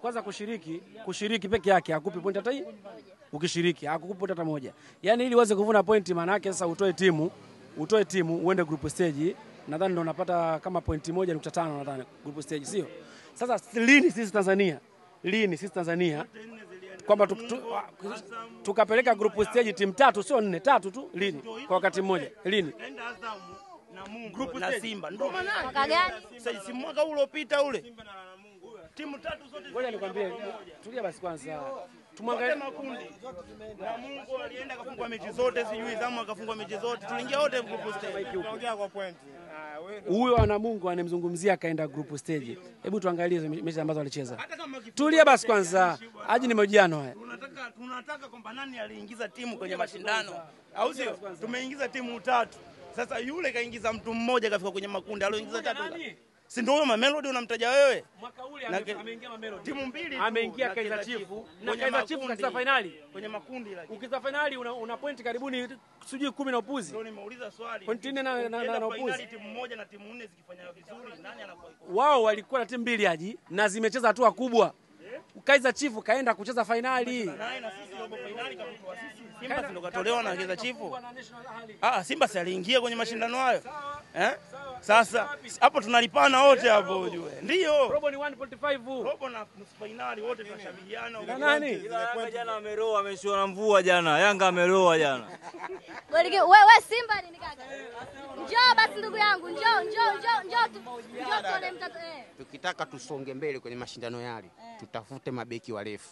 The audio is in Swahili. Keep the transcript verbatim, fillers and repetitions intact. Kwanza kushiriki, kushiriki peke yake hakupi pointi hata hii. Ukishiriki hakukupa hata moja. Yaani ili uweze kuvuna pointi maana yake sasa utoe timu, utoe timu uende group stage, nadhani ndio unapata kama pointi moja nukta tano nadhani group stage, sio? Sasa lini sisi Tanzania? Lini sisi Tanzania? Kwamba tukapeleka group stage timu tatu, sio nne, tatu tu, lini? Kwa wakati mmoja. Lini? Na Mungu na Simba. Ndio maana yake. Mwaka gani? Sasa si mwaka ule uliopita ule. Simba na Mungu. Timu tatu zote. Ngoja nikwambie. Tulia basi kwanza. Tumwangalie makundi. Na Mungu alienda akafungwa mechi zote, sijui zamu akafungwa mechi zote. Tuliingia wote group stage. Tunaongea kwa point. Huyo ana Mungu anemzungumzia akaenda group stage. Hebu tuangalie mechi ambazo alicheza. Tulia basi kwanza. Haji ni majiano haya. Tunataka tunataka kwamba nani aliingiza timu kwenye mashindano. Au sio? Tumeingiza timu tatu. Sasa yule kaingiza mtu mmoja kafika kwenye makundi, alioingiza tatu. Si ndio huyo Melody unamtaja wewe? Mwaka ule ameingia Melody. Timu mbili ameingia Kaiza Chief na Kaiza Chief katika finali kwenye makundi lakini. Ukiza finali una, una point karibuni sijui kumi na upuzi. Ndio nimeuliza swali. Point nne na na, na, na upuzi. Timu moja na timu nne zikifanya vizuri nani anakuwa? Wao walikuwa na timu mbili aji na zimecheza hatua kubwa. Kaiza Chief kaenda kucheza finali. Na sisi robo finali kafutwa sisi. Simba si ndo katolewa na Kaiza Chief. Ah, Simba si aliingia kwenye mashindano hayo. Eh? Sasa hapo tunalipana wote hapo ujue. Ndio. Robo ni moja nukta tano. Robo na finali wote tunashabihiana. Na nani? Jana ameroa, ameshiwa na mvua jana. Yanga ameroa jana. Wewe wewe Simba ni kaka. Njoo basi ndugu yangu, njoo njoo njoo njoo. Njoo tuone mtatu. Tukitaka tusonge mbele kwenye mashindano yale, tutafute mabeki warefu.